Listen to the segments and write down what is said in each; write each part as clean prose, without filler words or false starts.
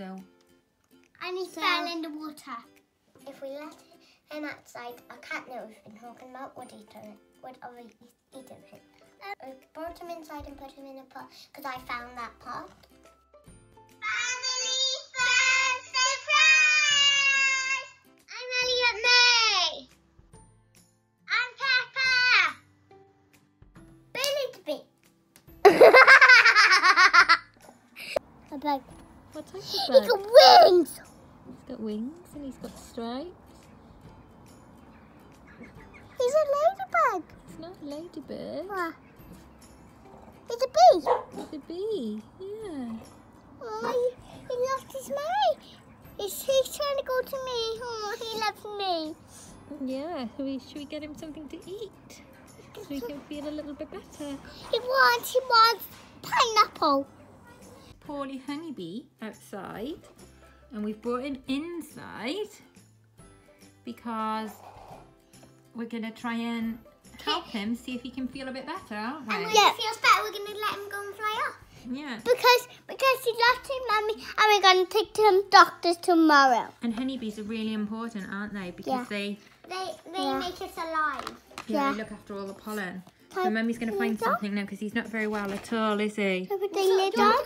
so. And he fell in the water. If we let him outside, our cat that we've been talking about would eat him. Would already eat him. We brought him inside and put him in a pot because I found that pot. Family Fun Surprise! I'm Elliott-May. I'm Pippa. Billy Bee. A bug. What type of bug? He's got wings. He's got wings and he's got stripes. He's a ladybug. It's not a ladybird. What? It's a bee. It's a bee, yeah. Oh, he lost his mate. He's trying to go to me. Oh, he loves me. Yeah, should we get him something to eat? So he can feel a little bit better. He wants pineapple. Poorly honeybee outside. And we've brought him inside because we're going to try and help him, see if he can feel a bit better, aren't we? And when he feels better, we're going to let him go and fly off. Yeah. Because he lost his mummy and we're going to take him to doctors tomorrow. And honeybees are really important, aren't they? Because they make us alive. Yeah, they look after all the pollen. So mummy's going to find something now because he's not very well at all, is he?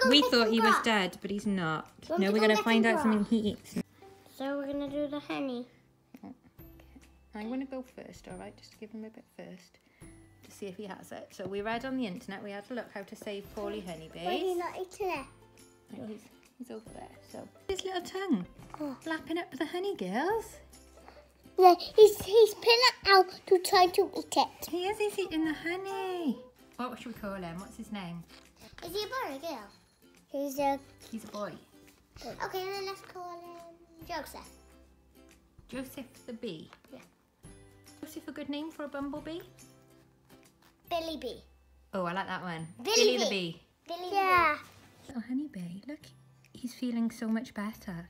We thought he was dead, but he's not. No, we're going to find out something he eats. So we're going to do the honey. I'm going to go first, all right? Just to give him a bit first to see if he has it. So we read on the internet, we had to look how to save poorly honeybees. Why are you not eating it? Oh, he's over there. So his little tongue, lapping up the honey, girls. Yeah, he's pulling it out to try to eat it. He is, he's eating the honey. What should we call him? What's his name? Is he a boy or a girl? He's a boy. Okay, then let's call him Joseph. Joseph the bee? Yeah. Joseph, a good name for a bumblebee? Billy Bee. Oh, I like that one. Billy the Bee. Billy the Bee. Little honeybee, look, he's feeling so much better.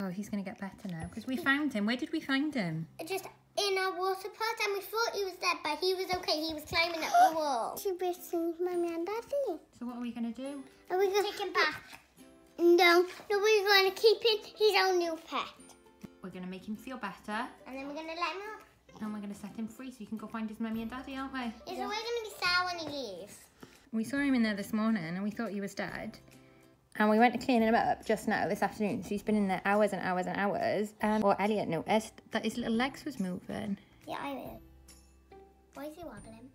Oh, he's going to get better now because we found him. Where did we find him? Just in our water pot, and we thought he was dead, but he was okay. He was climbing up the wall. She breaks Mummy and Daddy. So what are we going to do? Are we going to take him back? No, we're going to keep him. He's our new pet. We're going to make him feel better. And then we're going to let him out. And we're going to set him free so he can go find his mummy and daddy, aren't we? He's always going to be sad when he leaves. We saw him in there this morning and we thought he was dead. And we went to clean him up just now, this afternoon. So he's been in there hours and hours and hours. Or Elliott noticed that his little legs was moving. Yeah, I did. Why is he wobbling?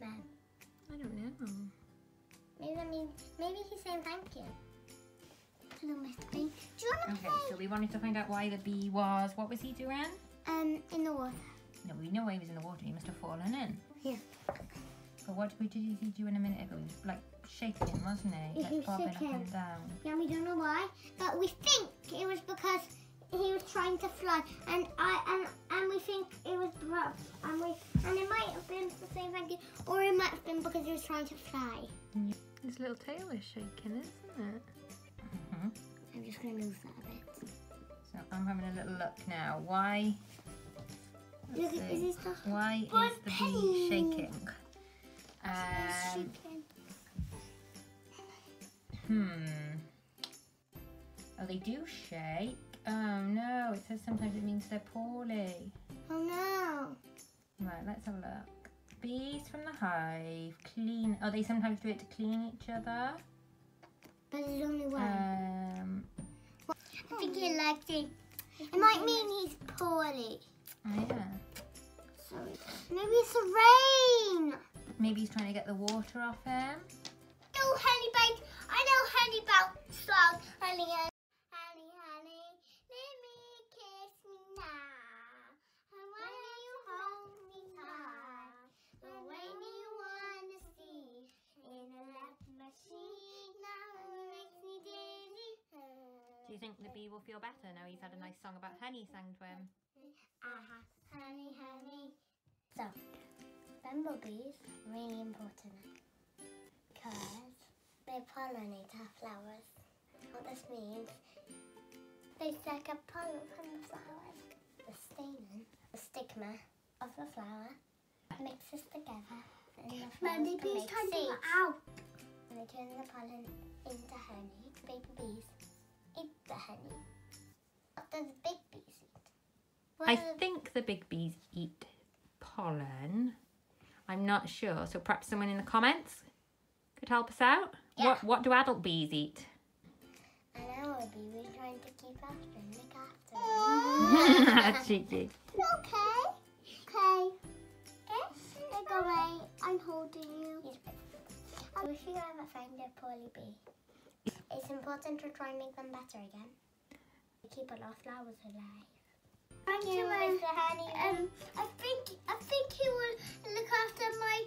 Man. I don't know. Maybe he's saying thank you. Hello, Mr. Bee. Do you want to play? So we wanted to find out why the bee was. What was he doing? In the water. No, we know he was in the water. He must have fallen in. Yeah. But what did he do in a minute ago? He was like shaking, wasn't he? Like bobbing up and down. Yeah, we don't know why, but we think it was because he was trying to fly, and we think it was rough, and it might have been the same thing, or it might have been because he was trying to fly. His little tail is shaking, isn't it? I'm just going to move that a bit. So I'm having a little look now. Why? Look, why is the bee shaking? Oh, they do shake. Oh no! It says sometimes it means they're poorly. Oh no! Right, let's have a look. Bees from the hive clean. Oh, they sometimes do it to clean each other. But there's only one. I think he likes it. It might mean he's poorly. Oh, yeah. Sorry. Maybe it's the rain. Maybe he's trying to get the water off him. No, honeybee. I know honeybee. Slow, honey. Honey, honey, let me kiss me now. And when you hold me tight, the way you want to see in a love machine. Do you think the bee will feel better now he's had a nice song about honey sang to him? Honey, honey. So, bumblebees are really important because they pollinate our flowers. What this means, they suck up pollen from the flowers. The stamen, the stigma of the flower mixes together. And the flower can make seeds. and I turn the pollen into honey. Big bees eat the honey. What do the big bees eat? I think the big bees eat pollen. I'm not sure. So perhaps someone in the comments could help us out. Yeah. What do adult bees eat? I know a bee. We're trying to keep after them. Look after them. That's cheeky. Okay. Okay. Look away. I'm holding you. I wish you ever find a poorly bee. It's important to try and make them better again. We keep a lot of flowers alive. Thank you, Mr. Honey. I think you will look after my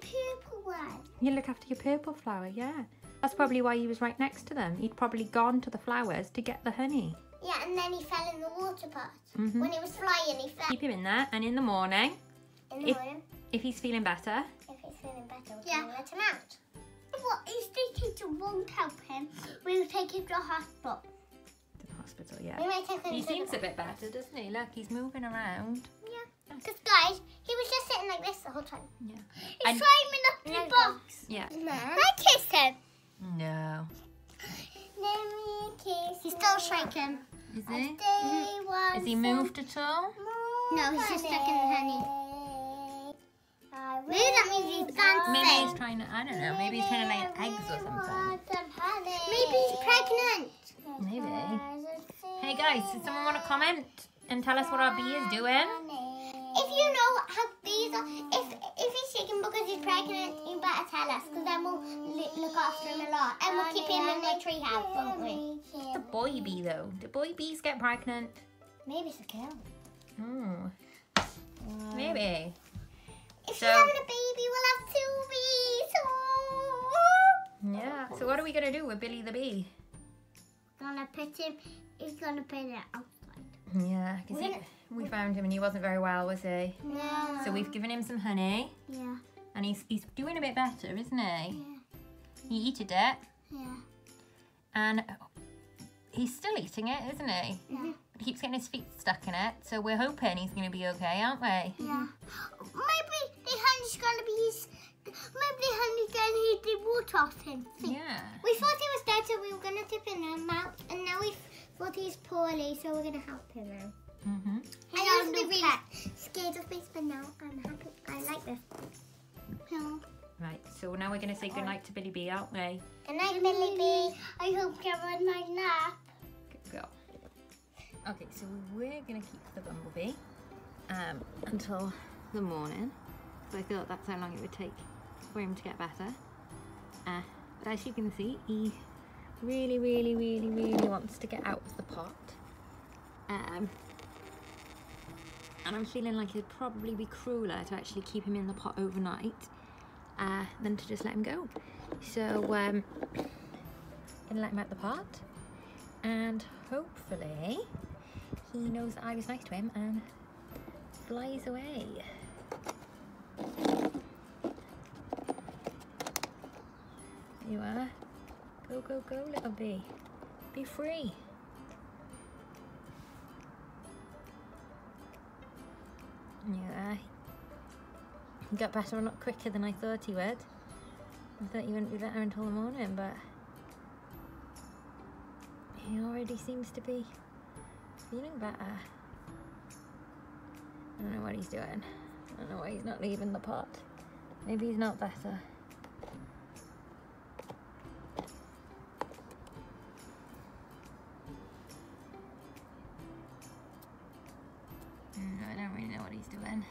purple one. You look after your purple flower, yeah. That's probably why he was right next to them. He'd probably gone to the flowers to get the honey. Yeah, and then he fell in the water pot. Mm-hmm. When he was flying, he fell. Keep him in there, and in the morning. If he's feeling better. If he's feeling better, we can let him out. What if the teacher won't help him? We'll take him to the hospital. Yeah. He seems a bit better, doesn't he? Look, he's moving around. Yeah. Because guys, he was just sitting like this the whole time. Yeah. He's climbing up the box. Yeah. Can I kiss him? No. Let me kiss. He's still shaking. Is he? Has he moved at all? No, he's just stuck in the honey. Maybe that means he's dancing. Maybe he's trying to, I don't know, maybe he's trying to lay eggs or something. Maybe he's pregnant. Maybe. Hey guys, did someone want to comment and tell us what our bee is doing? If you know how bees are, if he's shaking because he's pregnant, you better tell us, because then we'll look after him a lot, and we'll keep him in the tree house, won't we? It's the boy bee though. Do boy bees get pregnant? Maybe it's a girl. Oh. Maybe. If you're having a baby, we'll have two bees. Oh. Yeah. So what are we gonna do with Billy the bee? Gonna put him. He's gonna put it outside. Yeah, because we found him and he wasn't very well, was he? No. So we've given him some honey. Yeah. And he's doing a bit better, isn't he? Yeah. He ate it. Yeah. And he's still eating it, isn't he? Yeah. But he keeps getting his feet stuck in it, so we're hoping he's gonna be okay, aren't we? Yeah. Maybe the honey's gonna be his. Maybe the honey's gonna eat the water off him. Yeah. We thought he was dead, so we were gonna dip in our mouth, and now we thought he's poorly, so we're gonna help him now. Mhm. I used to be really scared of this, but now I'm happy. I like this. Hello. Right. So now we're gonna say goodnight to Billy Bee, aren't we? Goodnight, Billy Bee. I hope you're on my lap. Good girl. Okay. So we're gonna keep the bumblebee until the morning. So I thought that's how long it would take for him to get better. But as you can see, he really wants to get out of the pot. And I'm feeling like it'd probably be crueler to actually keep him in the pot overnight than to just let him go. So I'm gonna let him out the pot, and hopefully he knows that I was nice to him and flies away. You are. Go, go, go, little bee. Be free. Yeah. He got better a lot quicker than I thought he would. I thought he wouldn't be better until the morning, but he already seems to be feeling better. I don't know what he's doing. I don't know why he's not leaving the pot. Maybe he's not better. I don't really know what he's doing.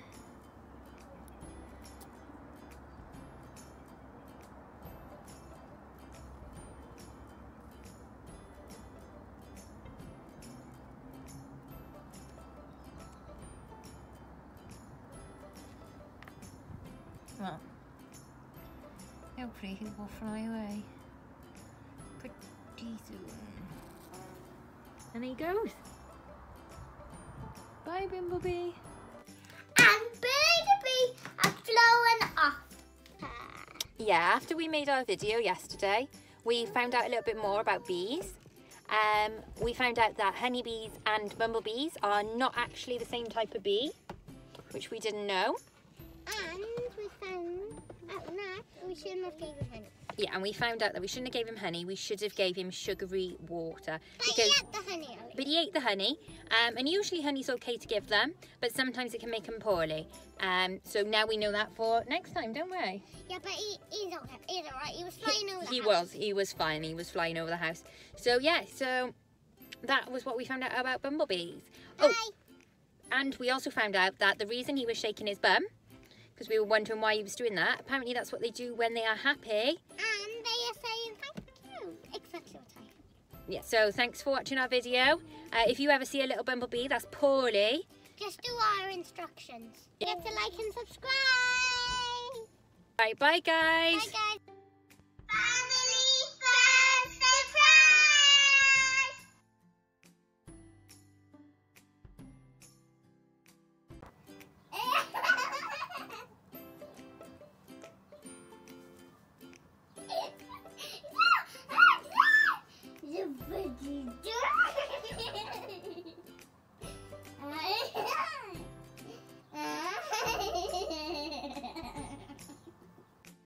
Well, hopefully he will fly away pretty soon. And he goes. Bye, Bumblebee. And Bumblebee has flown off. Yeah, after we made our video yesterday, we found out a little bit more about bees. We found out that honeybees and bumblebees are not actually the same type of bee, which we didn't know. And we found out that we shouldn't have gave him honey. Yeah, and we found out that we shouldn't have gave him honey. We should have gave him sugary water. But he ate the honey, Ellie. But he ate the honey. And usually honey's okay to give them, but sometimes it can make them poorly. So now we know that for next time, don't we? Yeah, but he's okay. He's all right. He was flying over the house. He was fine. He was flying over the house. So, yeah, so that was what we found out about bumblebees. Bye. Oh, and we also found out that the reason he was shaking his bum, because we were wondering why he was doing that, apparently that's what they do when they are happy. And they are saying thank you. Exactly what I am. Yeah, so thanks for watching our video. If you ever see a little bumblebee that's poorly, just do our instructions. Yeah. You have to like and subscribe. All right, bye guys. Bye guys.